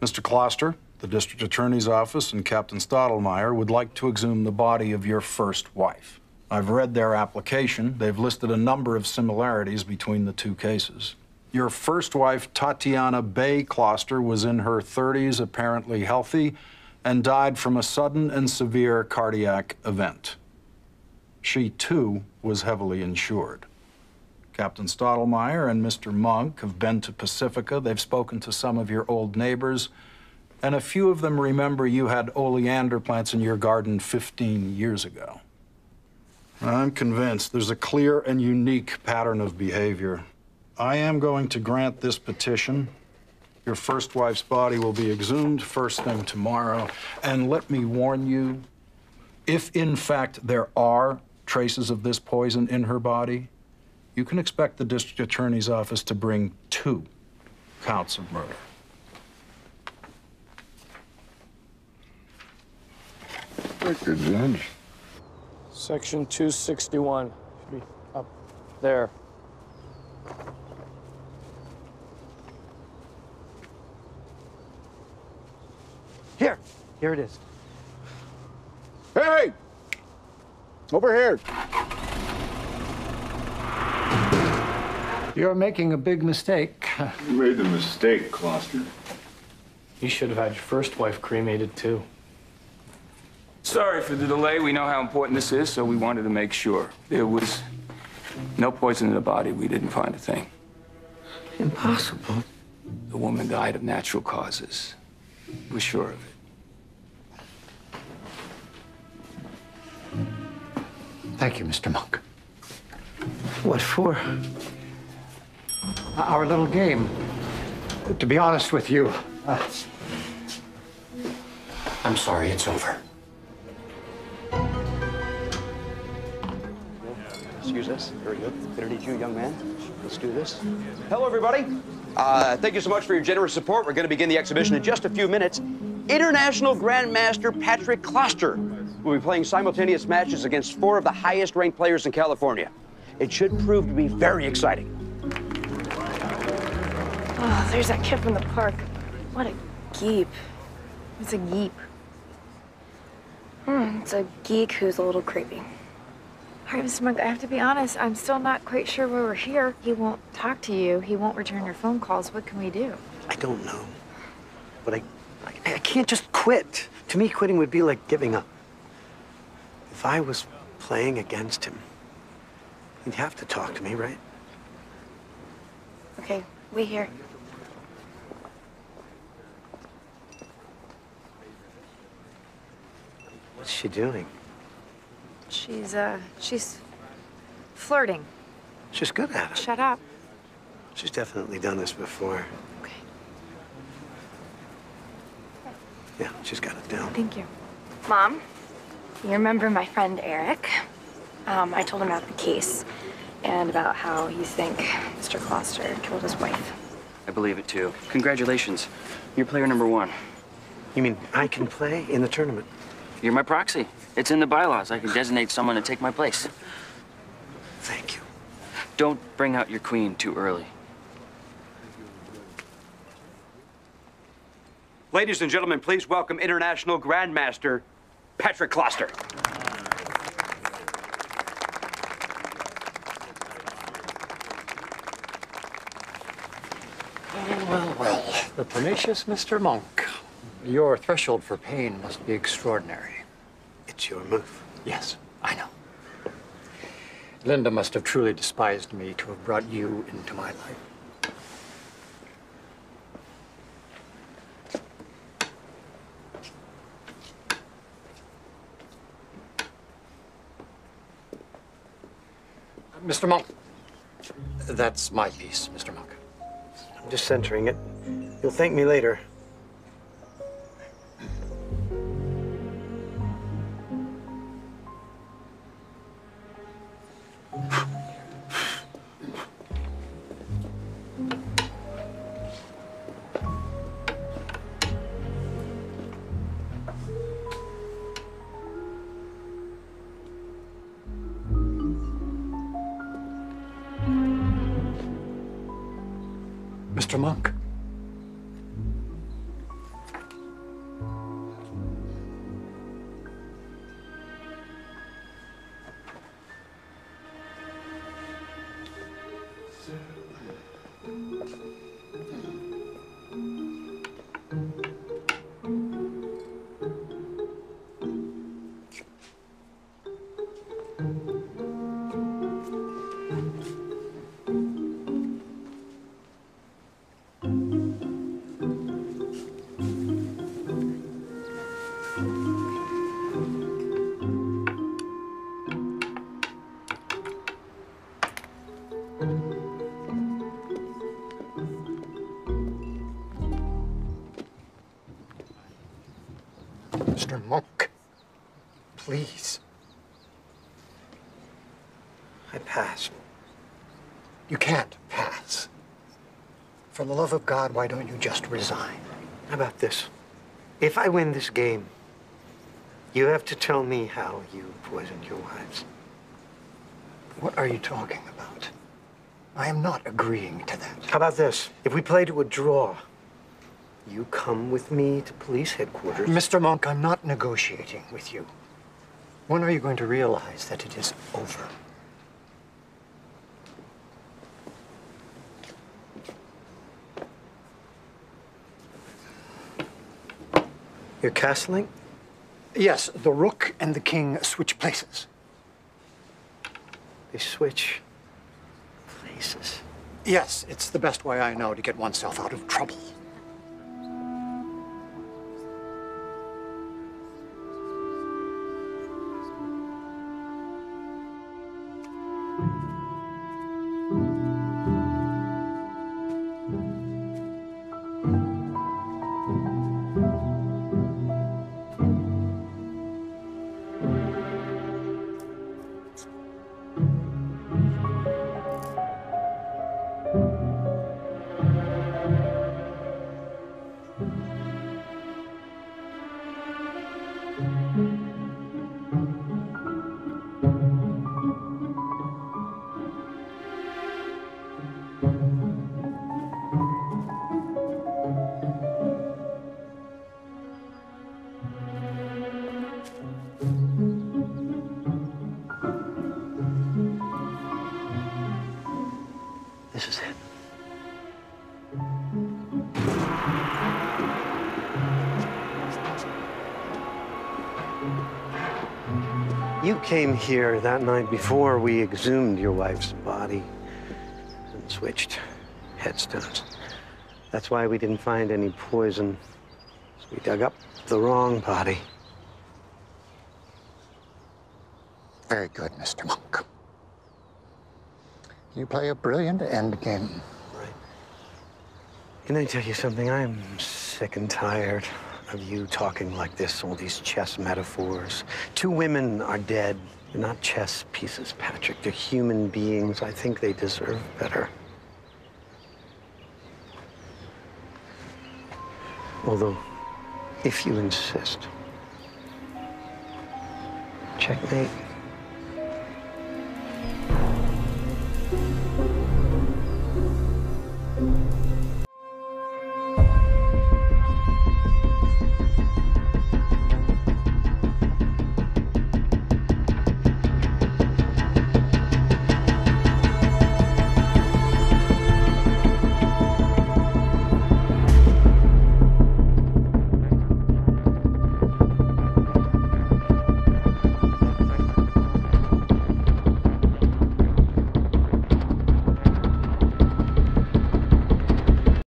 Mr. Kloster, the district attorney's office and Captain Stottlemeyer would like to exhume the body of your first wife. I've read their application. They've listed a number of similarities between the two cases. Your first wife, Tatiana Bay Kloster, was in her 30s, apparently healthy, and died from a sudden and severe cardiac event. She, too, was heavily insured. Captain Stottlemeyer and Mr. Monk have been to Pacifica. They've spoken to some of your old neighbors, and a few of them remember you had oleander plants in your garden 15 years ago. I'm convinced there's a clear and unique pattern of behavior. I am going to grant this petition. Your first wife's body will be exhumed first thing tomorrow. And let me warn you, if in fact there are traces of this poison in her body, you can expect the district attorney's office to bring 2 counts of murder. Thank you, Judge. Section 261 should be up there. Here it is. Hey! Over here. You're making a big mistake. You made the mistake, Kloster. You should have had your first wife cremated, too. Sorry for the delay. We know how important this is, so we wanted to make sure. There was no poison in the body. We didn't find a thing. Impossible. The woman died of natural causes. We're sure of it. Thank you, Mr. Monk. What for? Our little game. To be honest with you, I'm sorry, it's over. Excuse us. Very good. Underneath you, young man. Let's do this. Hello, everybody. Thank you so much for your generous support. We're going to begin the exhibition in just a few minutes. International Grandmaster Patrick Kloster will be playing simultaneous matches against 4 of the highest-ranked players in California. It should prove to be very exciting. Oh, there's that kid from the park. What a geep. It's a geep. It's a geek who's a little creepy. All right, Mr. Monk, I have to be honest. I'm still not quite sure why we're here. He won't talk to you. He won't return your phone calls. What can we do? I don't know. But I can't just quit. To me, quitting would be like giving up. If I was playing against him, he'd have to talk to me, right? Okay, we here. What's she doing? She's flirting. She's good at it. Shut up. She's definitely done this before. Okay. Yeah, she's got it down. Thank you. Mom? You remember my friend Eric? I told him about the case and about how you think Mr. Kloster killed his wife. I believe it, too. Congratulations. You're player #1. You mean I can play in the tournament? You're my proxy. It's in the bylaws. I can designate someone to take my place. Thank you. Don't bring out your queen too early. Ladies and gentlemen, please welcome International Grandmaster Patrick Kloster. Well, well, the pernicious Mr. Monk. Your threshold for pain must be extraordinary. It's your move. Yes, I know. Linda must have truly despised me to have brought you into my life. Mr. Monk, that's my piece, Mr. Monk. I'm just centering it. You'll thank me later. Mr. Monk. Mr. Monk, please. I pass. You can't pass. For the love of God, why don't you just resign? How about this? If I win this game, you have to tell me how you poisoned your wives. What are you talking about? I am not agreeing to that. How about this? If we play to a draw, you come with me to police headquarters. Mr. Monk, I'm not negotiating with you. When are you going to realize that it is over? You're castling? Yes, the rook and the king switch places. They switch places? Yes, it's the best way I know to get oneself out of trouble. You came here that night before we exhumed your wife's body and switched headstones. That's why we didn't find any poison. So we dug up the wrong body. Very good, Mr. Monk. You play a brilliant end game. Right. Can I tell you something? I am sick and tired of you talking like this, all these chess metaphors. Two women are dead. They're not chess pieces, Patrick. They're human beings. I think they deserve better. Although, if you insist, checkmate.